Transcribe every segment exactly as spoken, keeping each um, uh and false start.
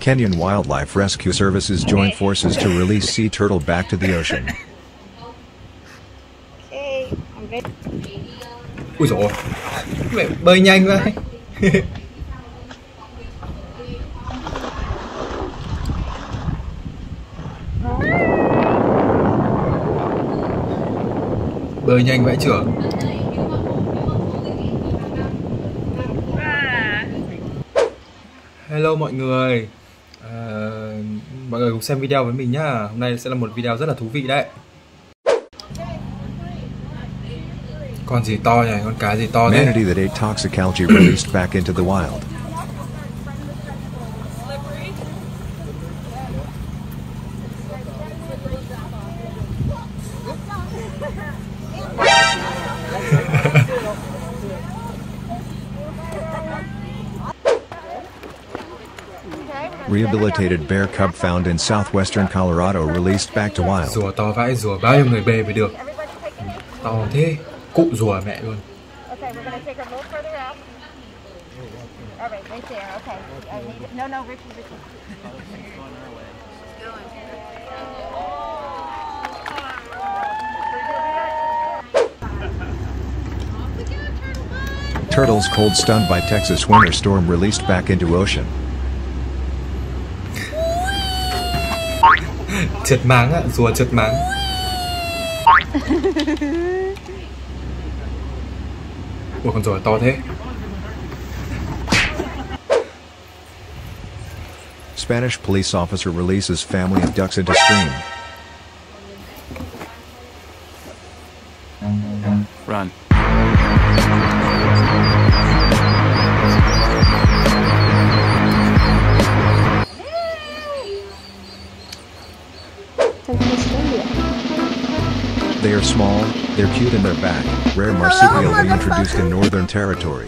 Kenyan Wildlife Rescue Services join forces to release sea turtle back to the ocean. Ui dồi, mẹ bơi nhanh vậy. Bơi nhanh vậy trưởng. Hello mọi người, à, mọi người cùng xem video với mình nhá. Hôm nay sẽ là một video rất là thú vị đấy. Con gì to nhỉ? Con cá gì to thế? Manatee that ate toxic algae released back into the wild. Rehabilitated bear cub found in southwestern Colorado released back to wild. Rùa to vãi, rùa bao nhiêu người bê mới được. To thế, cụ rùa mẹ luôn. Turtles cold stunned by Texas winter storm released back into ocean. Trượt máng ạ, rùa trượt máng. Ủa con rùa to thế. Spanish police officer releases family of ducks into stream. Run. They are small, they're cute and they're back. Rare marsupial reintroduced in Northern Territory.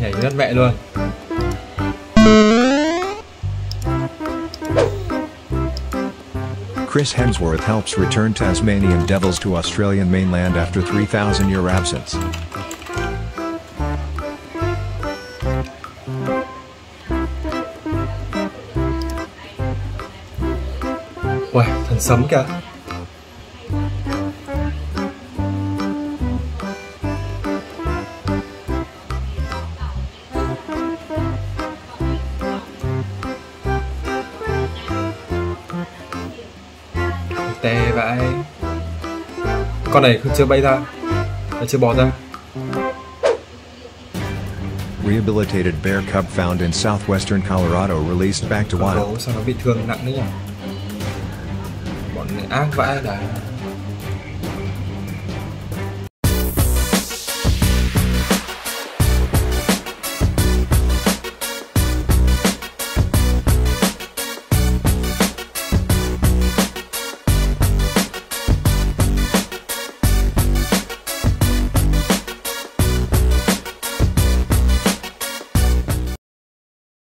Nhảy rất mẹ luôn. Chris Hemsworth helps return Tasmanian devils to Australian mainland after three thousand year absence. Wow, thần sấm kìa. Tè vậy. Con này chưa bay ra, chưa bò ra. Rehabilitated bear cub found in southwestern Colorado released back to wild. Sao nó bị thương nặng đấy nhỉ? Ác vãi là